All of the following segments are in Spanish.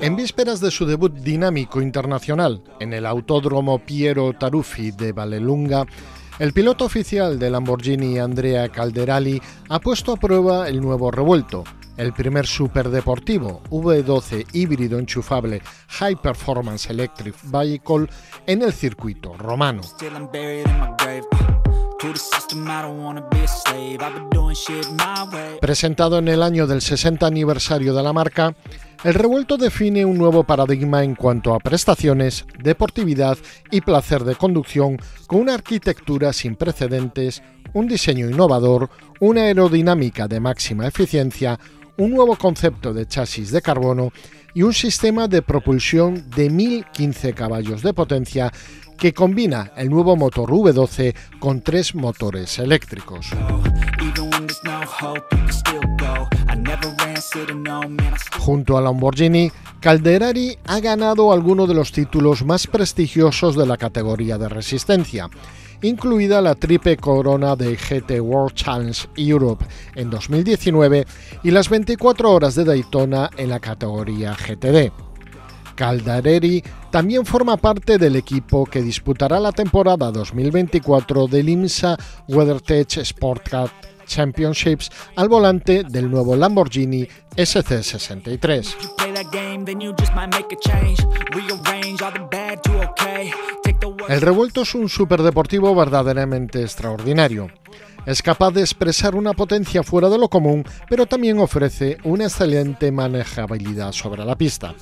En vísperas de su debut dinámico internacional en el Autódromo Piero Taruffi de Vallelunga, el piloto oficial de Lamborghini, Andrea Caldarelli, ha puesto a prueba el nuevo Revuelto, el primer superdeportivo V12 híbrido enchufable High Performance Electric Vehicle en el circuito romano. Presentado en el año del 60 aniversario de la marca, el Revuelto define un nuevo paradigma en cuanto a prestaciones, deportividad y placer de conducción, con una arquitectura sin precedentes, un diseño innovador, una aerodinámica de máxima eficiencia, un nuevo concepto de chasis de carbono y un sistema de propulsión de 1015 caballos de potencia que combina el nuevo motor V12 con 3 motores eléctricos. Junto a Lamborghini, Caldarelli ha ganado algunos de los títulos más prestigiosos de la categoría de resistencia, incluida la triple corona de GT World Challenge Europe en 2019 y las 24 horas de Daytona en la categoría GTD. Caldarelli también forma parte del equipo que disputará la temporada 2024 del IMSA WeatherTech SportsCar Championships al volante del nuevo Lamborghini SC63. El Revuelto es un superdeportivo verdaderamente extraordinario. Es capaz de expresar una potencia fuera de lo común, pero también ofrece una excelente manejabilidad sobre la pista.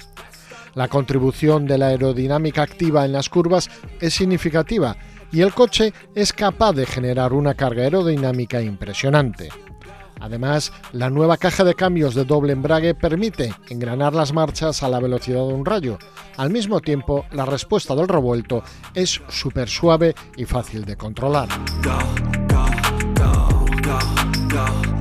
La contribución de la aerodinámica activa en las curvas es significativa y el coche es capaz de generar una carga aerodinámica impresionante. Además, la nueva caja de cambios de doble embrague permite engranar las marchas a la velocidad de un rayo. Al mismo tiempo, la respuesta del Revuelto es súper suave y fácil de controlar. Go, go, go, go, go.